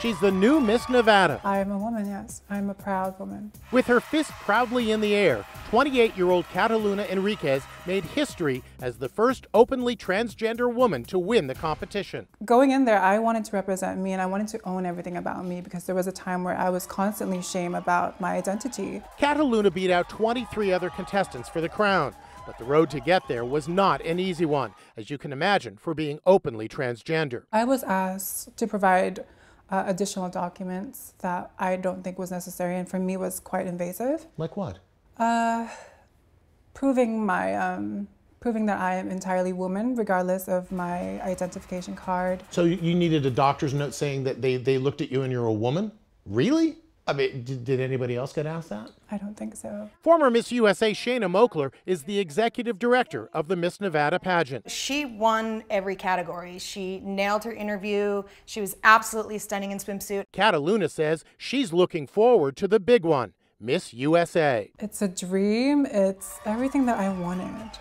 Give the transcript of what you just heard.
She's the new Miss Nevada. I am a woman, yes. I am a proud woman. With her fist proudly in the air, 28-year-old Kataluna Enriquez made history as the first openly transgender woman to win the competition. Going in there, I wanted to represent me and I wanted to own everything about me because there was a time where I was constantly shamed about my identity. Kataluna beat out 23 other contestants for the crown. But the road to get there was not an easy one, as you can imagine, for being openly transgender. I was asked to provide additional documents that I don't think was necessary, and for me was quite invasive. Like what? Proving that I am entirely woman, regardless of my identification card. So you needed a doctor's note saying that they looked at you and you're a woman? Really? I mean, did anybody else get asked that? I don't think so. Former Miss USA Shanna Moakler is the executive director of the Miss Nevada pageant. She won every category. She nailed her interview. She was absolutely stunning in swimsuit. Kataluna says she's looking forward to the big one, Miss USA. It's a dream. It's everything that I wanted.